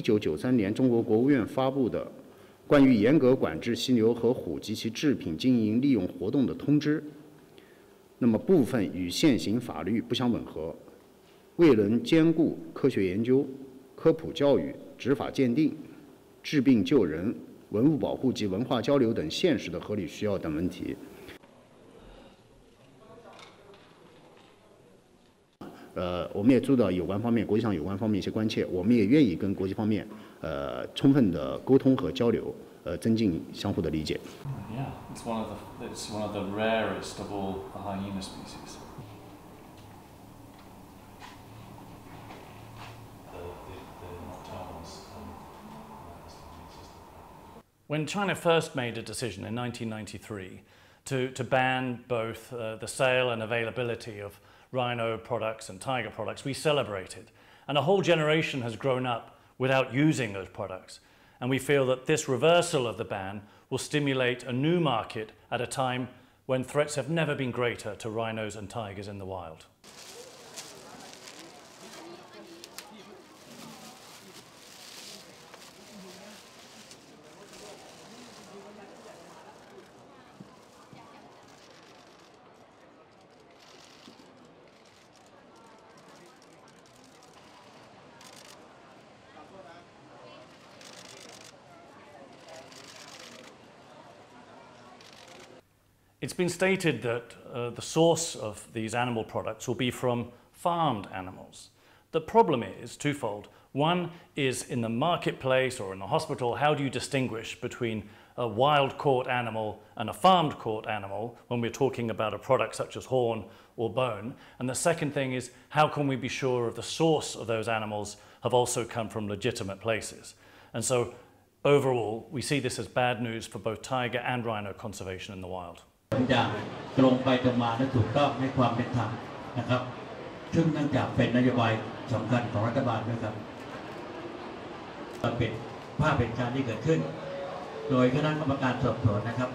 1993年中国国务院发布的关于严格管制犀牛和虎及其制品经营利用活动的通知，那么部分与现行法律不相吻合，未能兼顾科学研究、科普教育、执法鉴定、治病救人、文物保护及文化交流等现实的合理需要等问题。 我们也注意到有关方面，国际上有关方面一些关切，我们也愿意跟国际方面充分的沟通和交流，增进相互的理解。Yeah, it's one of the rarest of all the hyena species. When China first made a decision in 1993 to ban both the sale and availability of rhino products and tiger products, we celebrated. And a whole generation has grown up without using those products. And we feel that this reversal of the ban will stimulate a new market at a time when threats have never been greater to rhinos and tigers in the wild. It's been stated that the source of these animal products will be from farmed animals. The problem is twofold. One is in the marketplace or in the hospital, how do you distinguish between a wild-caught animal and a farmed-caught animal when we're talking about a product such as horn or bone? And the second thing is, how can we be sure of the source of those animals have also come from legitimate places? And so overall, we see this as bad news for both tiger and rhino conservation in the wild. อย่างตรงไปตรงมาและถูกต้องให้ความเป็นธรรมนะครับซึ่งเนื่องจากเป็นนโยบายสำคัญของรัฐบาลด้วยครับเป็นภาพเป็นการที่เกิดขึ้นโดยคณะกรรมการสอบสวนนะครับ